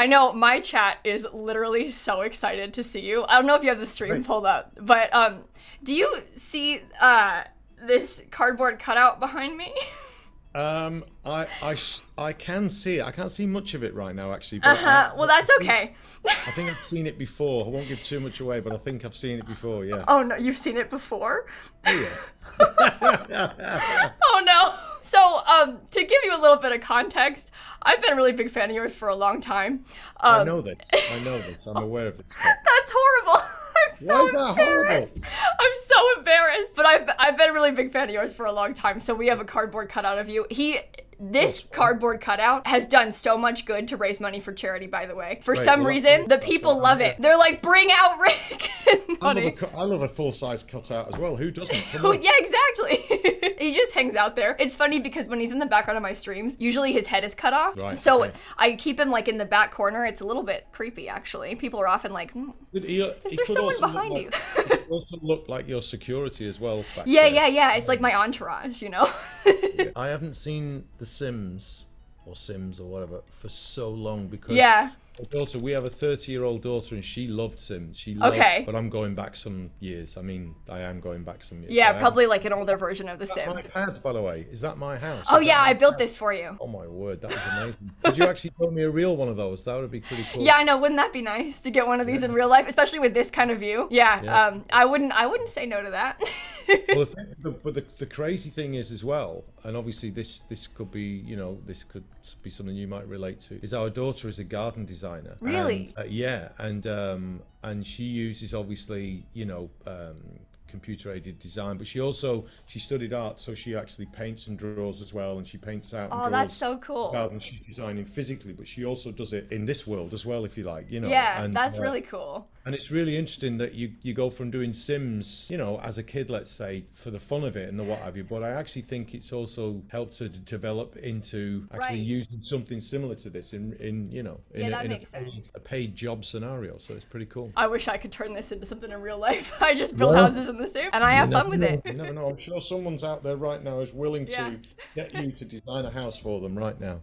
I know my chat is literally so excited to see you. I don't know if you have the stream pulled up, but do you see this cardboard cutout behind me? I can see it. I can't see much of it right now, actually. But well, that's okay. I think I've seen it before. I won't give too much away, but I think I've seen it before, yeah. Oh, no. You've seen it before? Oh, yeah. Oh, no. So, to give you a little bit of context, I've been a really big fan of yours for a long time. I know this. I know this. I'm aware of this. That's horrible. I'm so embarrassed. I'm so embarrassed, but I've been a really big fan of yours for a long time. So we have a cardboard cutout of you. This cardboard cutout has done so much good to raise money for charity, by the way. For some reason, the people love it. They're like, bring out Rick. I love a full-size cutout as well. Who doesn't? Yeah, exactly. He just hangs out there. It's funny because when he's in the background of my streams, usually his head is cut off. Right, so I keep him like in the back corner. It's a little bit creepy, actually. People are often like, is there someone behind you? It also looked like your security as well. Yeah, yeah, yeah. It's like my entourage, you know? I haven't seen the Sims or Sims or whatever for so long because my daughter, we have a 30-year-old daughter and she loved Sims. She loved, but I'm going back some years. I mean, I am going back some years. Yeah, so probably like an older version of the Sims. Is that my house, by the way? Is that my house? Oh, yeah, I built this for you. Oh, my word, that is amazing. Could you actually build me a real one of those? That would be pretty cool. Yeah, I know. Wouldn't that be nice to get one of these in real life, especially with this kind of view? Yeah, I wouldn't say no to that. Well, the crazy thing is as well, and obviously this could be, you know, this could be something you might relate to, is our daughter is a garden designer. Really? And, and she uses, obviously, you know, computer-aided design, but she studied art, so she actually paints and draws as well, and she paints out and draws. Oh, that's so cool. And she's designing physically, but she also does it in this world as well, if you like, you know. Yeah, and that's really cool. And it's really interesting that you go from doing Sims, you know, as a kid, let's say, for the fun of it and the what have you, but I actually think it's also helped her to develop into actually using something similar to this in you know, in, that makes sense. A paid job scenario, so it's pretty cool. I wish I could turn this into something in real life. I just build houses in the Sims and I have fun with it. You never know. I'm sure someone's out there right now is willing to get you to design a house for them right now.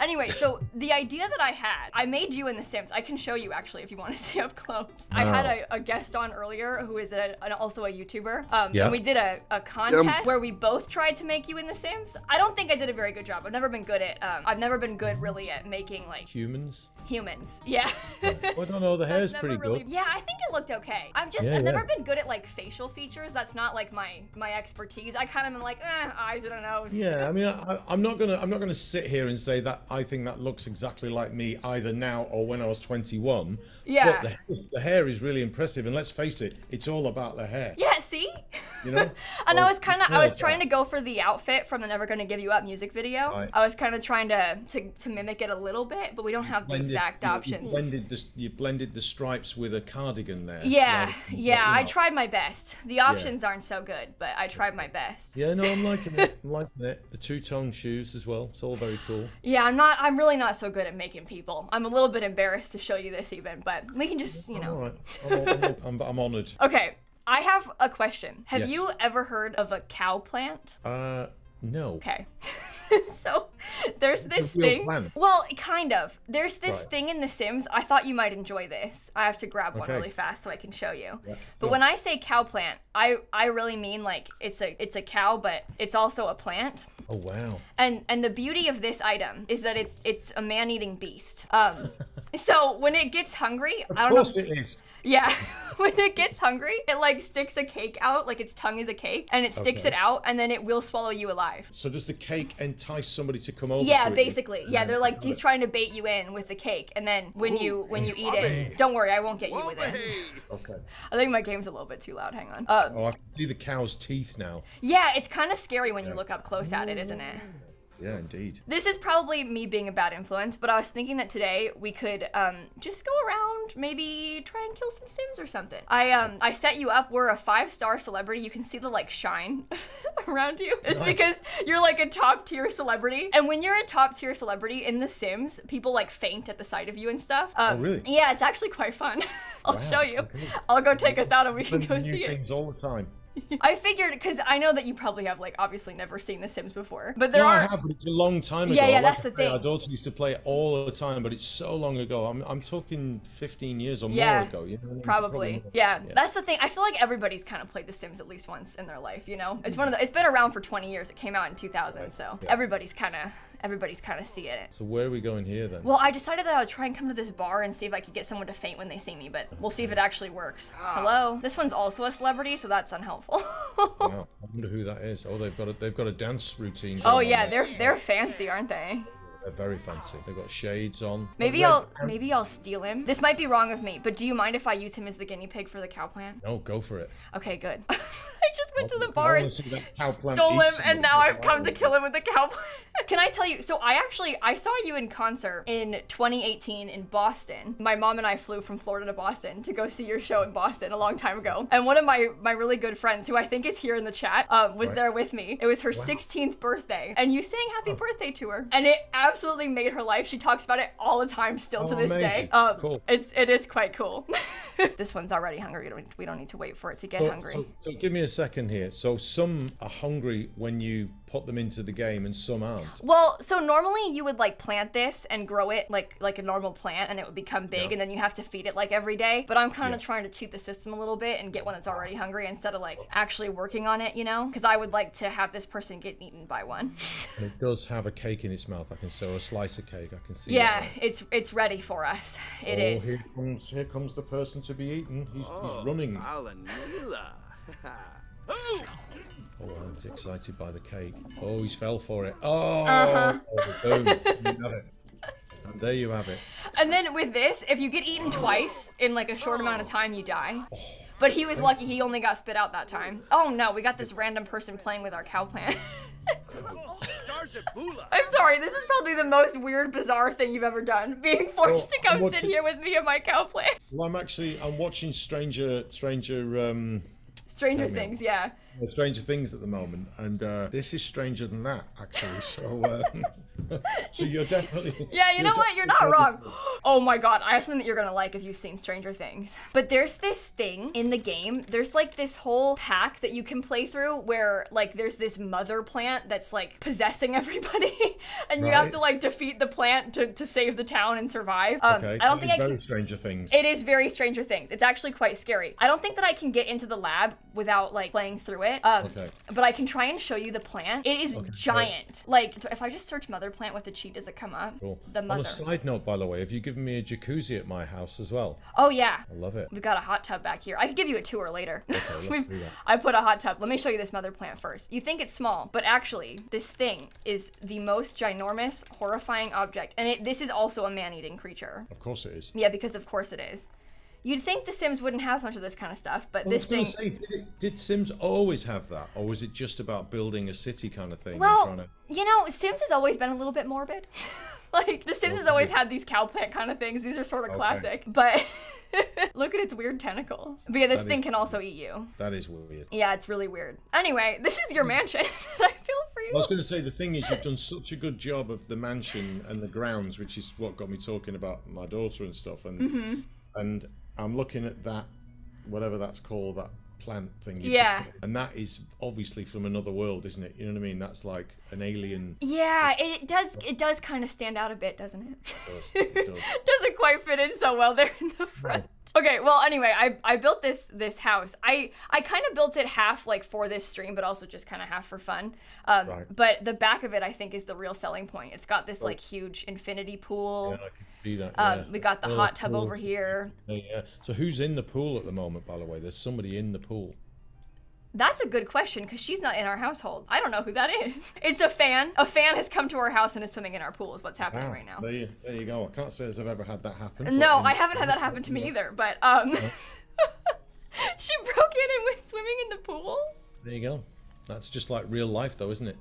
Anyway, so the idea that I had, I made you in the Sims. I can show you actually if you want to see up close. I had a guest on earlier who is also a YouTuber, and we did a contest where we both tried to make you in The Sims. I don't think I did a very good job. I've never been good at, I've never been good really at making like... Humans, yeah. I don't know, the hair's pretty good. Yeah, I think it looked okay. I've never been good at like facial features. That's not like my expertise. I kind of am like, eyes, I don't know. Yeah, I mean, I'm not gonna sit here and say that I think that looks exactly like me either now or when I was 21. Yeah. But the hair is really impressive, and let's face it, it's all about the hair. Yeah, see? You know? And I was trying to go for the outfit from the Never Gonna Give You Up music video. I was kind of trying to mimic it a little bit, but we don't have the exact options. You blended the stripes with a cardigan there. Yeah, I tried my best. The options aren't so good, but I tried my best. Yeah, no, I'm liking it. I'm liking it. The two-tone shoes as well. It's all very cool. Yeah, I'm really not so good at making people. I'm a little bit embarrassed to show you this even, but we can just, you know. All right. I'm honored. Okay, I have a question. Have you ever heard of a cow plant? No. Okay. So there's this thing. Well, kind of. There's this thing in The Sims. I thought you might enjoy this. I have to grab one really fast so I can show you. Yeah. But when I say cow plant, I really mean like it's a cow, but it's also a plant. Oh wow. And the beauty of this item is that it's a man-eating beast. So when it gets hungry, of course it is. Yeah. When it gets hungry, it like sticks a cake out, like its tongue is a cake, and it sticks it out, and then it will swallow you alive. So does the cake entice somebody to come over? Yeah, basically. Yeah, they're like he's trying to bait you in with the cake, and then when you eat it, don't worry, I won't get you with it. Okay. I think my game's a little bit too loud. Hang on. Oh, I can see the cow's teeth now. Yeah, it's kind of scary when you look up close at it, isn't it? Yeah, indeed. This is probably me being a bad influence, but I was thinking that today we could just go around, maybe try and kill some Sims or something. I set you up. We're a 5-star celebrity. You can see the like shine around you. It's because you're like a top tier celebrity. And when you're a top tier celebrity in The Sims, people like faint at the sight of you and stuff. Oh, really? Yeah, it's actually quite fun. I'll show you. I'll go take us out and we can go see it. Things all the time. I figured, because I know that you probably have, like, obviously never seen The Sims before, but there I have, but it's a long time ago. Yeah, that's the thing. Our daughter used to play it all the time, but it's so long ago. I'm talking 15 years or more ago. You know what I mean? Probably. Yeah, that's the thing. I feel like everybody's kind of played The Sims at least once in their life, you know? It's one of the, it's been around for 20 years. It came out in 2000, right. So everybody's kind of seeing it. So where are we going here then? Well, I decided that I would try and come to this bar and see if I could get someone to faint when they see me, but we'll see if it actually works. Hello? This one's also a celebrity, so that's unhelpful. Wow, I wonder who that is. Oh, they've got a dance routine. Oh yeah, they're fancy, aren't they? They're very fancy. They've got shades on. Maybe I'll steal him. This might be wrong of me, but do you mind if I use him as the guinea pig for the cow plant? No, go for it. Okay, good. I just went to the bar and stole him, and now I've come to kill him with the cow plant. Can I tell you? So I saw you in concert in 2018 in Boston. My mom and I flew from Florida to Boston to go see your show in Boston a long time ago. And one of my really good friends, who I think is here in the chat, was there with me. It was her 16th birthday, and you sang happy birthday to her, and it absolutely made her life. She talks about it all the time still to this day. Cool. It is quite cool. This one's already hungry. We don't need to wait for it to get hungry. So give me a second here. So some are hungry when you put them into the game and some aren't. Well, so normally you would like plant this and grow it like a normal plant and it would become big and then you have to feed it like every day. But I'm kind of trying to cheat the system a little bit and get one that's already hungry instead of like actually working on it, you know? Because I would like to have this person get eaten by one. It does have a cake in its mouth, I can see, or a slice of cake, I can see. Yeah, it's ready for us. It is. Here comes the person to be eaten. He's running. Oh, I was excited by the cake. Oh, he's fell for it. Oh, boom. You have it. And there you have it. And then with this, if you get eaten twice in like a short amount of time, you die. But he was lucky, he only got spit out that time. Oh no, we got this random person playing with our cow plant. I'm sorry, this is probably the most weird, bizarre thing you've ever done. Being forced to come sit here with me and my cow plant. Well, I'm watching Stranger Things, yeah. Stranger Things at the moment, and this is stranger than that, actually. So, so you're definitely. Yeah, you know what? You're not wrong. Oh my God, I have something that you're gonna like if you've seen Stranger Things. But there's this thing in the game. There's like this whole pack that you can play through where like there's this mother plant that's like possessing everybody, and you have to like defeat the plant to save the town and survive. I don't think I can. Very Stranger Things. It is very Stranger Things. It's actually quite scary. I don't think that I can get into the lab without like playing through it. But I can try and show you the plant. It is giant. Like, if I just search mother plant with a cheat, does it come up? Cool. The mother. On a side note, by the way, have you given me a jacuzzi at my house as well? Oh, yeah. I love it. We've got a hot tub back here. I could give you a tour later. Okay, I put a hot tub. Let me show you this mother plant first. You think it's small, but actually, this thing is the most ginormous, horrifying object. And this is also a man-eating creature. Of course it is. Yeah, because of course it is. You'd think The Sims wouldn't have much of this kind of stuff, but this thing... did Sims always have that? Or was it just about building a city kind of thing? Well, and you know, Sims has always been a little bit morbid. Like, The Sims has always had these cow plant kind of things. These are sort of classic, but... Look at its weird tentacles. But yeah, this thing can also eat you. That is weird. Yeah, it's really weird. Anyway, this is your mansion. I feel for you. I was going to say, the thing is, you've done such a good job of the mansion and the grounds, which is what got me talking about my daughter and stuff. And and I'm looking at that, whatever that's called, that plant thing. And that is obviously from another world, isn't it? You know what I mean? That's like an alien. Yeah, it does kind of stand out a bit, doesn't it? It does. Doesn't quite fit in so well there in the front. Okay, well, anyway, I built this house. I kind of built it half like for this stream, but also just kind of half for fun. But the back of it, I think, is the real selling point. It's got this like huge infinity pool. Yeah, I can see that. We got the hot tub over here. Yeah. So who's in the pool at the moment, by the way? There's somebody in the pool. That's a good question, because she's not in our household. I don't know who that is. It's a fan. A fan has come to our house and is swimming in our pool is what's happening right now. There you go. I can't say as I've ever had that happen. No, I haven't had that happen to me either, but she broke in and was swimming in the pool. There you go. That's just like real life though, isn't it?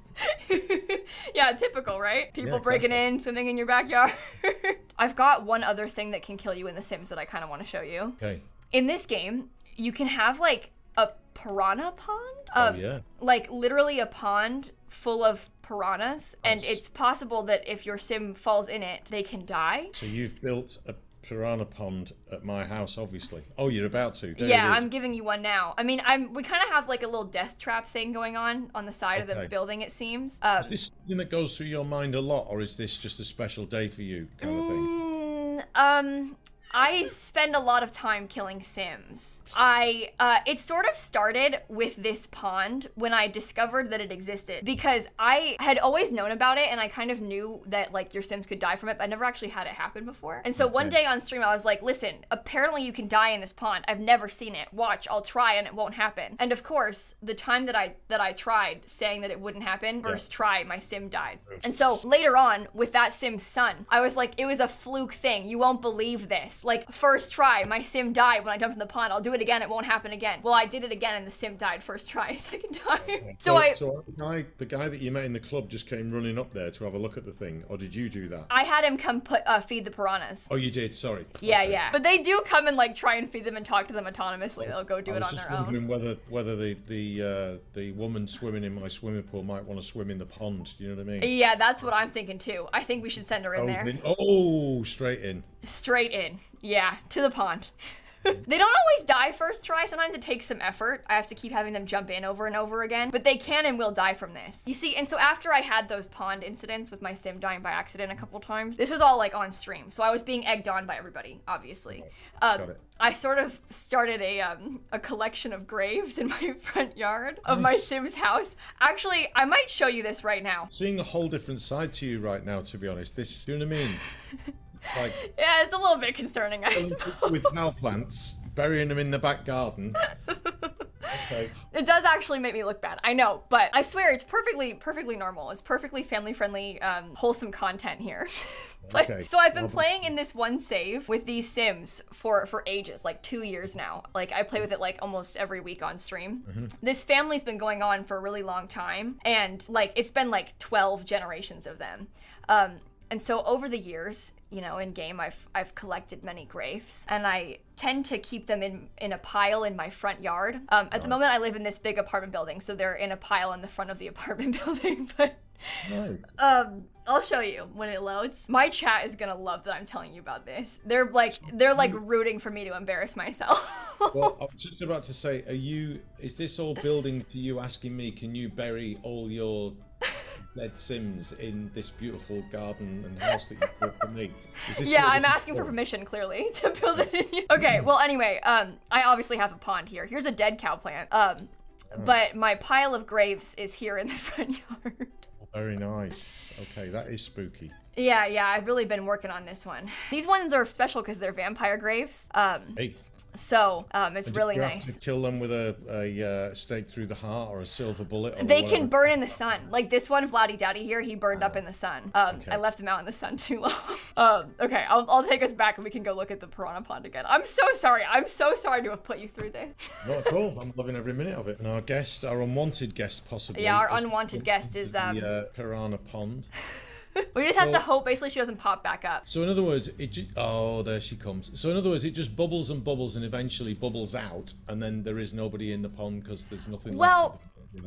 Yeah, typical, right? People breaking in, swimming in your backyard. I've got one other thing that can kill you in The Sims that I kind of want to show you. Okay. In this game, you can have like a piranha pond? Like literally a pond full of piranhas, and it's possible that if your sim falls in it, they can die. So you've built a piranha pond at my house, obviously. Oh, you're about to. There yeah, I'm giving you one now. I mean, we kind of have like a little death trap thing going on the side of the building, it seems. Is this something that goes through your mind a lot, or is this just a special day for you kind of thing? I spend a lot of time killing Sims. It sort of started with this pond when I discovered that it existed, because I had always known about it and I kind of knew that like your Sims could die from it, but I never actually had it happen before. And so one day on stream I was like, listen, apparently you can die in this pond. I've never seen it. Watch, I'll try and it won't happen. And of course, the time that I tried saying that it wouldn't happen, first try, my Sim died. And so later on with that Sim's son, I was like, it was a fluke thing. You won't believe this. Like, first try, my Sim died when I jumped in the pond. I'll do it again, it won't happen again. Well, I did it again and the Sim died first try, second time. Okay. So the guy that you met in the club just came running up there to have a look at the thing, or did you do that? I had him come feed the piranhas. Oh, you did, sorry. Yeah, okay. Yeah. But they do come and like try and feed them and talk to them autonomously. They'll go do it on their own. I was just wondering whether the woman swimming in my swimming pool might want to swim in the pond, you know what I mean? Yeah, that's what I'm thinking too. I think we should send her in there. Straight in. Straight in. Yeah, to the pond. They don't always die first try. Sometimes it takes some effort. I have to keep having them jump in over and over again, but they can and will die from this. You see, and so after I had those pond incidents with my Sim dying by accident a couple times, this was all like on stream, so I was being egged on by everybody, obviously. I sort of started a collection of graves in my front yard of my Sim's house. Actually, I might show you this right now. Seeing a whole different side to you right now, to be honest. This, you know what I mean? Like, yeah, it's a little bit concerning, I suppose. With cow plants, burying them in the back garden. Okay. It does actually make me look bad, I know, but I swear it's perfectly normal. It's perfectly family-friendly, wholesome content here. But, okay. So I've been playing in this one save with these Sims for ages, like 2 years now. Like I play with it like almost every week on stream. This family's been going on for a really long time, and like it's been like 12 generations of them. And so over the years, you know, in game, I've collected many graves, and I tend to keep them in a pile in my front yard. At the moment, I live in this big apartment building, so they're in a pile in the front of the apartment building. But I'll show you when it loads. My chat is gonna love that I'm telling you about this. They're like rooting for me to embarrass myself. Well, I was just about to say, is this all building to you asking me, can you bury all your dead Sims in this beautiful garden and house that you built for me? Yeah, I'm asking for permission, clearly, to build it in you. Okay, well, anyway, I obviously have a pond here. Here's a dead cow plant, but my pile of graves is here in the front yard. Very nice. Okay, that is spooky. Yeah, yeah, I've really been working on this one. These ones are special because they're vampire graves. So it's really nice. Have to kill them with a stake through the heart or a silver bullet. Or they can burn in the sun. Like this one, Vladdy Daddy here, he burned up in the sun. I left him out in the sun too long. Okay, I'll take us back and we can go look at the piranha pond again. I'm so sorry. I'm so sorry to have put you through this. Not at all. I'm loving every minute of it. And our guest, our unwanted guest, possibly. Yeah, our unwanted guest is the piranha pond. We just have to hope, basically, she doesn't pop back up. So in other words, oh, there she comes. So in other words, it just bubbles and bubbles and eventually bubbles out, and then there is nobody in the pond because there's nothing left.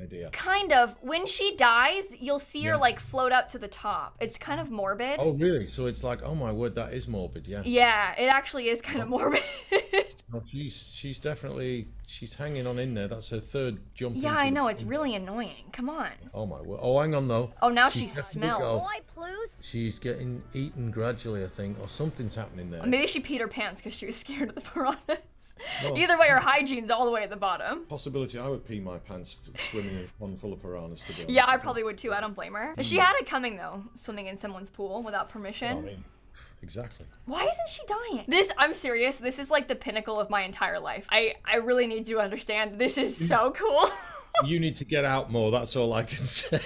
Idea. Kind of. When she dies, you'll see her like float up to the top. It's kind of morbid. Oh, really? So it's like, oh my word, that is morbid, yeah. Yeah, it actually is kind of morbid. Oh, she's definitely, she's hanging on in there. That's her third jump. Yeah, I know. It's really annoying. Come on. Oh my word. Oh, hang on though. Oh, now she smells. She's getting eaten gradually, I think, or something's happening there. Maybe she peed her pants because she was scared of the piranhas. Well, either way, her hygiene's all the way at the bottom. Possibility I would pee my pants swimming in one full of piranhas, to be honest. Yeah, I probably would too. I don't blame her. She had it coming though, swimming in someone's pool without permission. You know what I mean? Exactly. Why isn't she dying? This, I'm serious, this is like the pinnacle of my entire life. I really need to understand. This is so cool. You need to get out more, that's all I can say.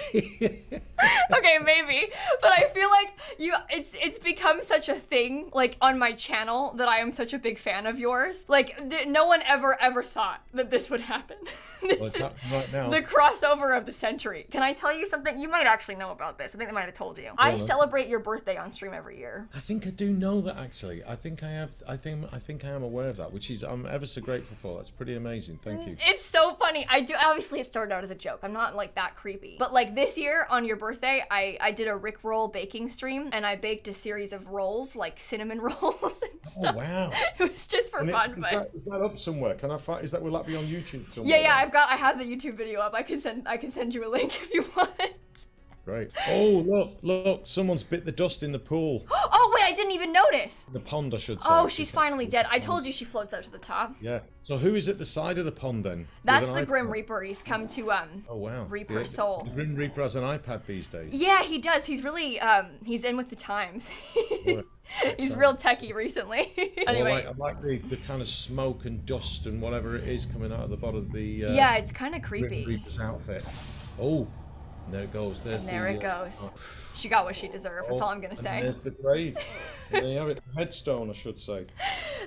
Okay, maybe, but I feel like it's become such a thing, like on my channel, that I am such a big fan of yours. Like no one ever thought that this would happen. This is right now, the crossover of the century. Can I tell you something? You might actually know about this. I think they might have told you. Well, I celebrate your birthday on stream every year. I think I do know that, actually. I think I am aware of that, which is, I'm ever so grateful for. That's pretty amazing. Thank you. It's so funny. I do obviously obviously it started out as a joke. I'm not like that creepy. But like this year on your birthday, I did a Rick roll baking stream and I baked a series of rolls, like cinnamon rolls and stuff. Oh, wow. It was just for fun. Is that up somewhere? Can I find, will that be on YouTube somewhere? Yeah, yeah, I have the YouTube video up. I can send you a link if you want. Right. Oh, look, look, someone's bit the dust in the pool. Oh, wait, I didn't even notice. The pond, I should say. Oh, she's finally dead. I told you she floats up to the top. Yeah. So who is at the side of the pond then? That's the Grim Reaper. He's come to oh, wow. reap her soul. The Grim Reaper has an iPad these days. Yeah, he does. He's really, he's in with the times. He's real techie recently. Anyway, I like the kind of smoke and dust and whatever it is coming out of the bottom of the... yeah, it's kind of creepy. Grim Reaper's outfit. Oh. And there it goes. There's and there the, it goes. Oh. She got what she deserved. That's all I'm going to say. There's the grave. There you have it. Headstone, I should say.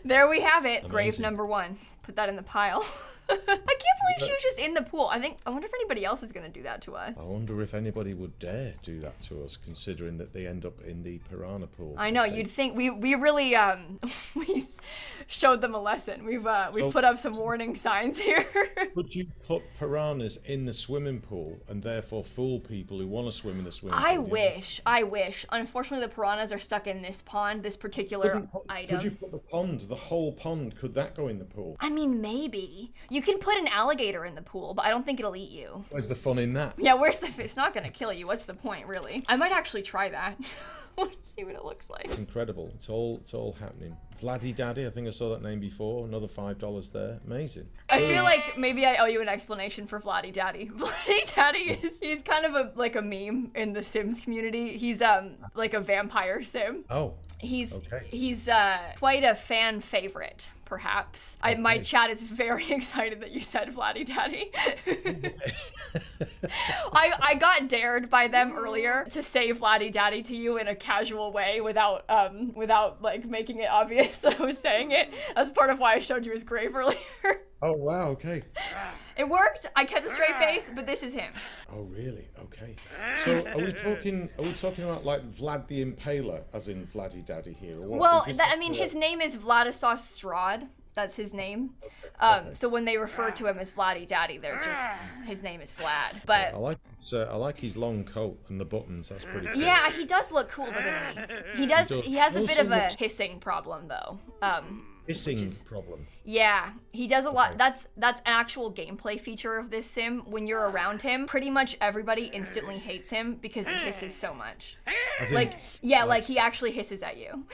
There we have it. Amazing. Grave number one. Put that in the pile. I can't believe she was just in the pool. I wonder if anybody else is going to do that to her. I wonder if anybody would dare do that to us, considering that they end up in the piranha pool. I know. You'd think we really we showed them a lesson. We've put up some warning signs here. Would you put piranhas in the swimming pool and therefore fool people who want to swim in the swimming pool? I wish. I wish. Unfortunately, the piranhas are stuck in this pond, this particular item. Could you put the pond, the whole pond? Could that go in the pool? I mean, maybe. You can put an alligator in the pool, but I don't think it'll eat you. Where's the fun in that? Yeah, where's the fun? It's not gonna kill you. What's the point, really? I might actually try that. I want to see what it looks like. It's incredible. It's all happening. Vladdy Daddy, I think I saw that name before. Another $5 there. Amazing. I feel like maybe I owe you an explanation for Vladdy Daddy. Vladdy Daddy he's kind of like a meme in the Sims community. He's like a vampire sim. Oh. He's quite a fan favorite. Perhaps. Okay. My chat is very excited that you said Vladdy Daddy. I got dared by them earlier to say Vladdy Daddy to you in a casual way without without like making it obvious that I was saying it. That's part of why I showed you his grave earlier. Oh wow, okay. It worked. I kept a straight face, but this is him. Oh really? Okay. So are we talking about like Vlad the Impaler, as in Vladdy Daddy here? Or what? Well, I mean, his name is Vladislav Strahd. That's his name. Okay. So when they refer to him as Vladdy Daddy, they're just, his name is Vlad. But yeah, I like his long coat and the buttons. That's pretty cool. Yeah, he does look cool, doesn't he? He has a bit of a hissing problem though. Hissing problem. Yeah, he does a lot. That's an actual gameplay feature of this sim. When you're around him, pretty much everybody instantly hates him because he hisses so much. Like, yeah, like he actually hisses at you.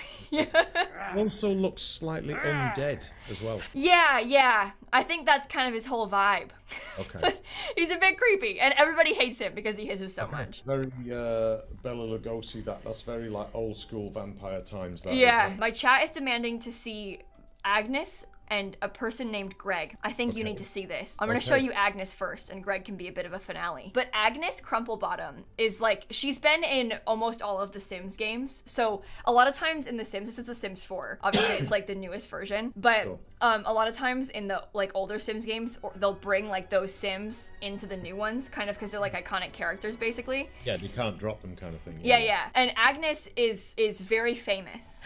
Also looks slightly undead as well. Yeah, yeah. I think that's kind of his whole vibe. Okay. He's a bit creepy, and everybody hates him because he hisses so much. Very Bela Lugosi. That's very like old school vampire times. Yeah. My chat is demanding to see Agnes and a person named Greg. I think you need to see this. I'm gonna show you Agnes first, and Greg can be a bit of a finale. But Agnes Crumplebottom is like, she's been in almost all of the Sims games. So a lot of times in the Sims, this is the Sims 4. Obviously it's like the newest version, but a lot of times in the like older Sims games, they'll bring like those Sims into the new ones, kind of because they're like iconic characters basically. Yeah, you can't drop them kind of thing. Yeah, yeah. And Agnes is very famous.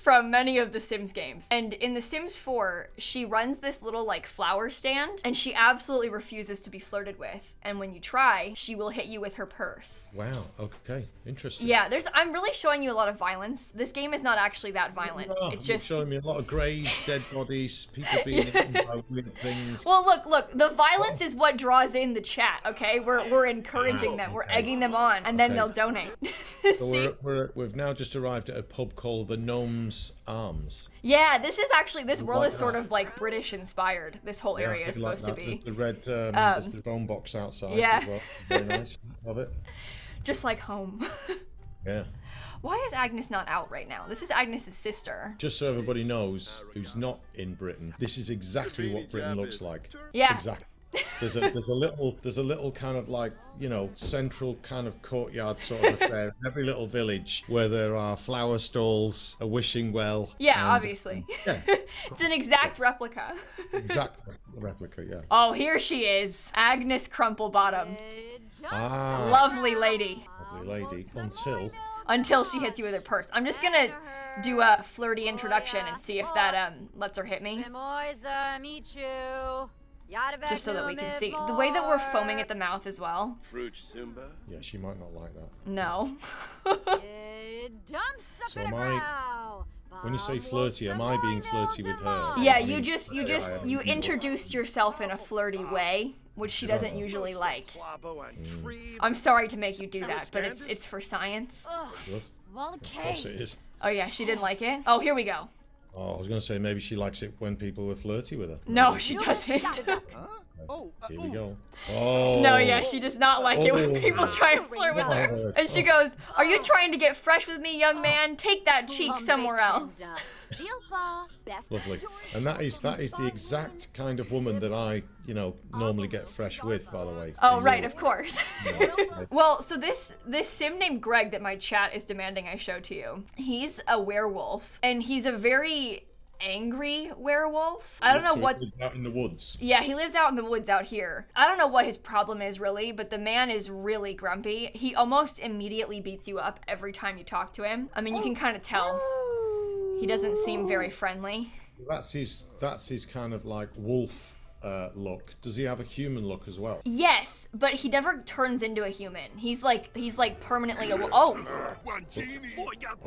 From many of the Sims games. And in The Sims 4, she runs this little like flower stand and she absolutely refuses to be flirted with. And when you try, she will hit you with her purse. Wow, okay, interesting. Yeah, I'm really showing you a lot of violence. This game is not actually that violent. It's just showing me a lot of graves, dead bodies, people being eaten by weird things. Well, look, the violence is what draws in the chat, okay? We're encouraging them, we're egging them on, and then they'll donate. So we've now just arrived at a pub called the Gnome Arms. Yeah, this world is sort of like British inspired. This whole area is supposed to be. The red, there's the bone box outside. Yeah. As well. Very nice. Love it. Just like home. Yeah. Why is Agnes not out right now? This is Agnes's sister. Just so everybody knows who's not in Britain, this is exactly what Britain looks like. Yeah. Exactly. There's a little kind of like, you know, central kind of courtyard sort of affair in every little village where there are flower stalls, a wishing well. Yeah, and, obviously. Yeah. It's an exact replica. Exact replica, yeah. Oh, here she is. Agnes Crumplebottom. Ah. Lovely lady. Lovely lady. Until she hits you with her purse. I'm just gonna do a flirty introduction and see if that lets her hit me. Just so that we can see. The way that we're foaming at the mouth as well. Yeah, she might not like that. No. So am I, when you say flirty, am I being flirty with her? Yeah, you introduced yourself in a flirty way, which she doesn't usually like. I'm sorry to make you do that, but it's for science. Well, of course it is. Oh yeah, she didn't like it. Oh, here we go. Oh, I was gonna say maybe she likes it when people were flirty with her. No, she doesn't. Here we go. Oh. No, yeah, she does not like it when people try and flirt with her. And she goes, "Are you trying to get fresh with me, young man? Take that cheek somewhere else." Lovely. And that is the exact kind of woman that I, you know, normally get fresh with, by the way. Oh, right, of course. Well, so this sim named Greg that my chat is demanding I show to you, he's a werewolf, and he's a very angry werewolf. I don't know what he lives out in the woods. Yeah, he lives out in the woods out here. I don't know what his problem is really, but the man is really grumpy. He almost immediately beats you up every time you talk to him. I mean, you can kind of tell. He doesn't seem very friendly. That's his kind of like wolf look. Does he have a human look as well? Yes, but he never turns into a human. He's like permanently a wolf. Oh.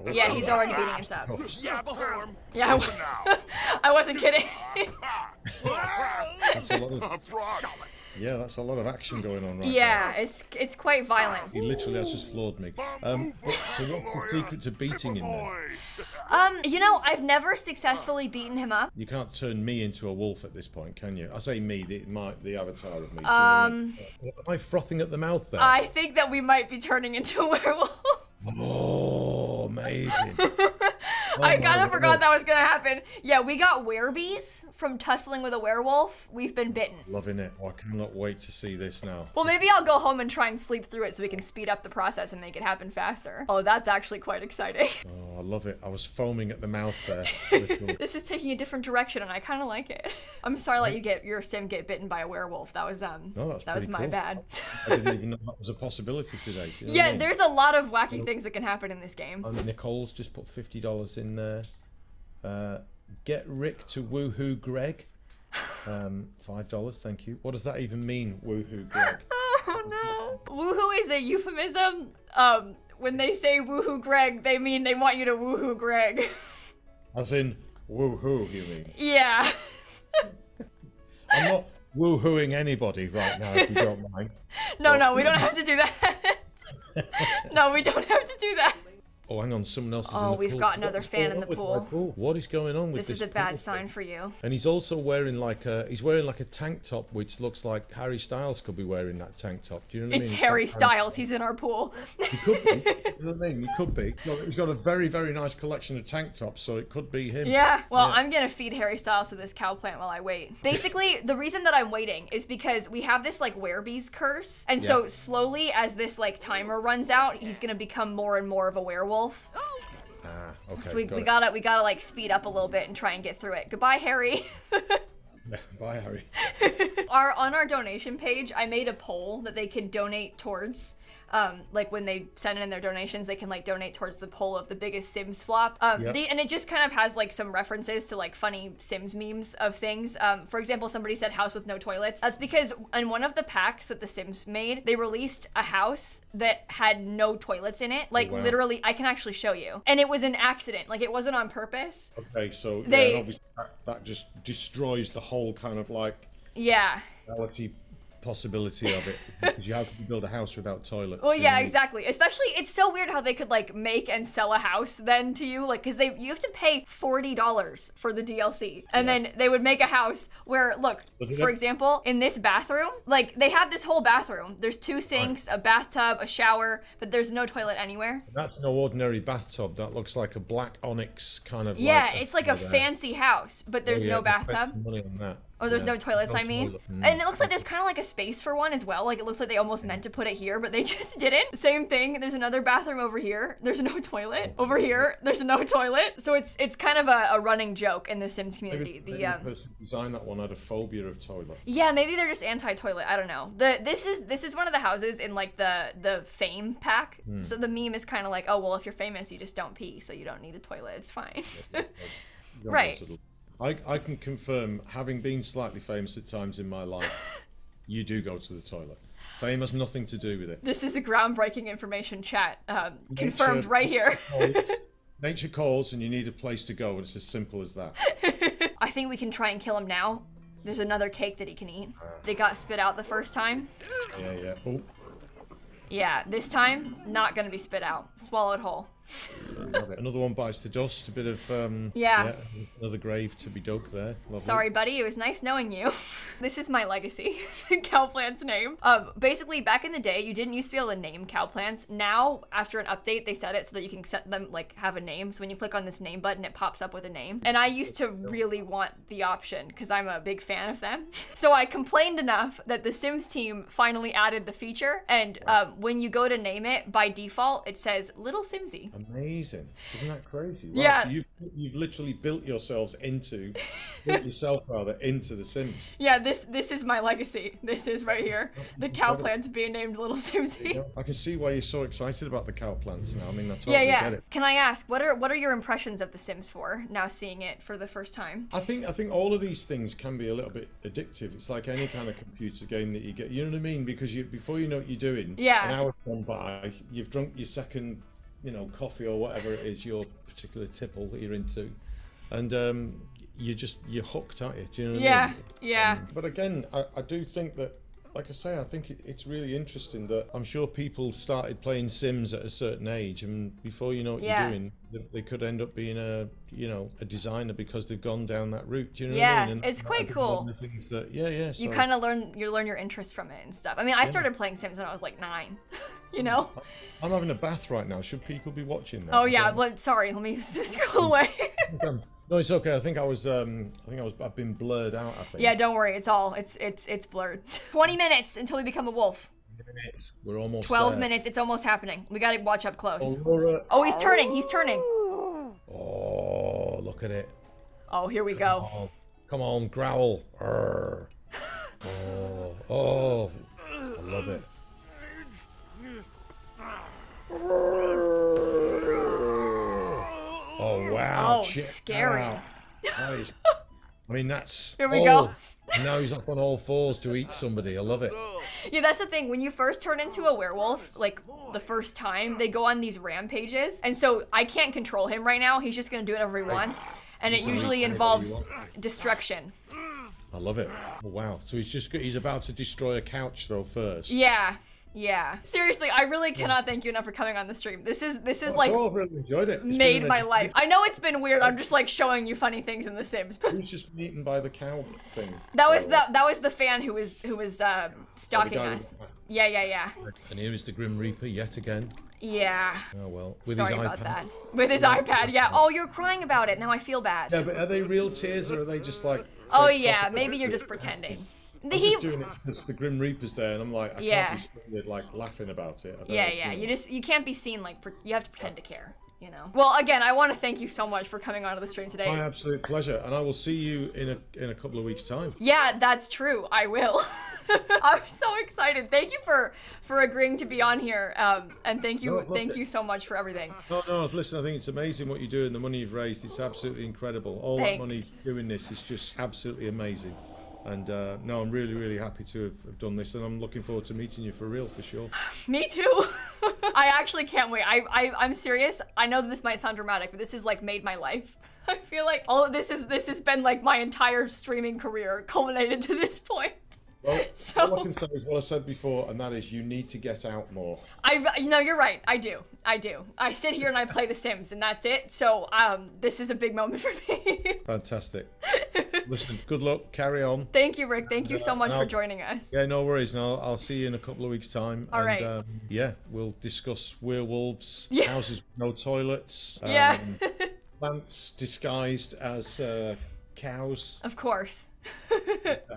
Yeah, he's already beating us up. Yeah, I wasn't kidding. That's a lot of action going on right now. Yeah, it's quite violent. He literally has just floored me. So what's the secret to beating him then? You know, I've never successfully beaten him up. You can't turn me into a wolf at this point, can you? I say me, the avatar of me. Am I frothing at the mouth there? I think that we might be turning into a werewolf. Oh, amazing. I kind of forgot that was going to happen. Yeah, we got werebees from tussling with a werewolf. We've been bitten. Loving it. Oh, I cannot wait to see this now. Well, maybe I'll go home and try and sleep through it so we can speed up the process and make it happen faster. Oh, that's actually quite exciting. Oh, I love it. I was foaming at the mouth there. This is taking a different direction, and I kind of like it. I'm sorry I let you your sim get bitten by a werewolf. That was, that was my cool. Bad. I didn't even know that was a possibility today. You know what I mean? There's a lot of wacky things that can happen in this game. Nicole's just put $50 in there. Get Rick to woohoo Greg. $5, thank you. What does that even mean, woohoo Greg? Oh no. Woohoo is a euphemism. When they say woohoo Greg, they mean they want you to woohoo Greg. As in woohoo, you mean? Yeah. I'm not woohooing anybody right now, if you don't mind. No, we don't have to do that. No, we don't have to do that. Oh, hang on, someone else is in the pool. Oh, we've got another fan in the pool. What is going on with this? This is a bad sign for you. And he's also wearing like a tank top, which looks like Harry Styles could be wearing that tank top. Do you know what I mean? It's Harry Styles. He's in our pool. He could be. You know what I mean? He could be. Look, he's got a very, very nice collection of tank tops, so it could be him. Yeah. Well, I'm gonna feed Harry Styles to this cow plant while I wait. Basically, the reason that I'm waiting is because we have this like werebees curse, and so slowly as this like timer runs out, he's gonna become more and more of a werewolf. So we gotta like speed up a little bit and try and get through it. Goodbye, Harry. Bye, Harry. On our donation page, I made a poll that they could donate towards. Like when they send in their donations, they can like donate towards the poll of the biggest Sims flop. And it just kind of has like some references to like funny Sims memes of things. For example, somebody said house with no toilets. That's because in one of the packs that the Sims made, they released a house that had no toilets in it. Like literally, I can actually show you. And it was an accident. Like it wasn't on purpose. Okay, so they, yeah, obviously that just destroys the whole kind of like reality possibility of it, because you have to build a house without toilets. Well, yeah, exactly. Especially, it's so weird how they could like make and sell a house then to you, like, because you have to pay $40 for the DLC, and then they would make a house where, look, for example, in this bathroom, like they have this whole bathroom. There's 2 sinks, a bathtub, a shower, but there's no toilet anywhere. That's no ordinary bathtub. That looks like a black onyx kind of. Yeah, it's like a fancy house, but there's no bathtub. Money on that. Oh, there's no toilets, I mean. And it looks like there's kind of like a space for one as well. Like, it looks like they almost meant to put it here, but they just didn't. Same thing. There's another bathroom over here. There's no toilet. Over here, there's no toilet. So it's kind of a running joke in the Sims community. Maybe the person who designed that one had a phobia of toilets. Yeah, maybe they're just anti-toilet. I don't know. This is one of the houses in, like, the fame pack. So the meme is kind of like, oh, well, if you're famous, you just don't pee, so you don't need a toilet. It's fine. Right. I can confirm, having been slightly famous at times in my life, you do go to the toilet. Fame has nothing to do with it. This is a groundbreaking information, chat. Confirmed right here. Nature calls and you need a place to go, and it's as simple as that. I think we can try and kill him now. There's another cake that he can eat. They got spit out the first time. Yeah, yeah. Oh. Yeah, this time, not gonna be spit out. Swallowed whole. Another one bites the dust, a bit of, yeah, another grave to be dug there. Lovely. Sorry, buddy, it was nice knowing you. This is my legacy, Cowplant's name. Basically, back in the day, you didn't used to be able to name cowplants. Now, after an update, they said it so that you can set them, like, have a name. So when you click on this name button, it pops up with a name. And I used to really want the option, because I'm a big fan of them. So I complained enough that the Sims team finally added the feature, and when you go to name it, by default, it says, Little Simsie. Amazing. Isn't that crazy? Wow, yeah. So you've literally built yourselves into, built yourself rather into The Sims. Yeah, this is my legacy. This is right here. The cowplants being named Little Simsie. I can see why you're so excited about the cowplants now. I mean, I totally get it. Can I ask, what are your impressions of The Sims 4 now seeing it for the first time? I think all of these things can be a little bit addictive. It's like any kind of computer game that you get. You know what I mean? Because before you know what you're doing, an hour's gone by, you've drunk your second coffee or whatever it is, your particular tipple that you're into, and you're hooked, aren't you? Do you know what I mean? Yeah. But again, I do think that, like I say, I think it's really interesting that I'm sure people started playing Sims at a certain age, and before you know what you're doing, they could end up being a designer because they've gone down that route. Do you know what I mean? And it's quite cool. That, so. You kind of learn your interests from it and stuff. I mean, I started playing Sims when I was like 9. You know? I'm having a bath right now. Should people be watching that? Oh yeah. Well, sorry. Let me just go away. No, it's okay. I think I was. I've been blurred out. I think. Yeah. Don't worry. It's all. It's blurred. 20 minutes until we become a wolf. We're almost. 12 there. Minutes. It's almost happening. We gotta watch up close. Oh, he's turning. He's turning. Oh, look at it. Oh, here we go. Oh, come on, growl. Oh, I love it. Oh wow! Oh, scary. Wow. That is, I mean, that's. Here we go. Now he's up on all fours to eat somebody. I love it. Yeah, that's the thing. When you first turn into a werewolf, like the first time, they go on these rampages, and so I can't control him right now. He's just gonna do whatever he wants, and it usually involves destruction. I love it. Oh, wow. So he's just—he's about to destroy a couch though first. Yeah. Yeah. Seriously, I really cannot thank you enough for coming on the stream. This is like really enjoyed it. Made my life. I know it's been weird. I'm just like showing you funny things in The Sims. Who's just been eaten by the cow thing? That was the fan who was stalking us. Yeah. And here is the Grim Reaper yet again. Yeah. Oh well. With his iPad. Sorry about that. With his iPad, yeah. Oh, you're crying about it. Now I feel bad. Yeah, but are they real tears or are they just like? Oh yeah, maybe you're just pretending. I'm just doing it because the Grim Reaper's there, and I'm like, I can't be seen, like laughing about it. You can't be seen, like you have to pretend to care, you know. Well, again, I want to thank you so much for coming onto the stream today. My absolute pleasure, and I will see you in a couple of weeks' time. Yeah, that's true. I will. I'm so excited. Thank you for agreeing to be on here, and thank you so much for everything. No, listen, I think it's amazing what you do and the money you've raised. It's absolutely incredible. All that money doing this is just absolutely amazing. And no, I'm really, really happy to have done this, and I'm looking forward to meeting you for real, for sure. Me too. I actually can't wait. I'm serious. I know that this might sound dramatic, but this has like made my life. I feel like all of this has been like my entire streaming career culminated to this point. Well, all I can say is what I said before, and that is you need to get out more. No, you're right. I do. I sit here and I play The Sims, and that's it. So this is a big moment for me. Fantastic. Listen, good luck. Carry on. Thank you, Rick. Thank you so much for joining us. Yeah, no worries. And I'll see you in a couple of weeks' time. All right. Yeah, we'll discuss werewolves, houses with no toilets, plants disguised as cows. Of course.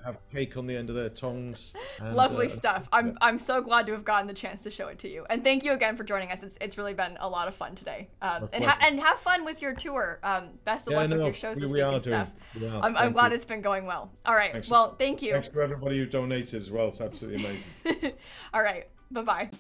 Have cake on the end of their tongs. And, lovely stuff. I'm so glad to have gotten the chance to show it to you. And thank you again for joining us. It's really been a lot of fun today. And have fun with your tour. Best of luck with your shows this week and stuff. I'm glad it's been going well. All right. Thanks. Well, thank you. Thanks for everybody who donated as well. It's absolutely amazing. All right. Bye-bye.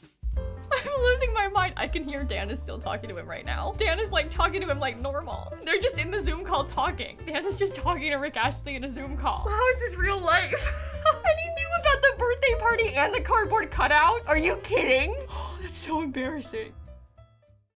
I'm losing my mind. I can hear Dan is still talking to him right now. Dan is like talking to him like normal. They're just in the Zoom call talking. Dan is just talking to Rick Astley in a Zoom call. How is this real life? And he knew about the birthday party and the cardboard cutout. Are you kidding? Oh, that's so embarrassing.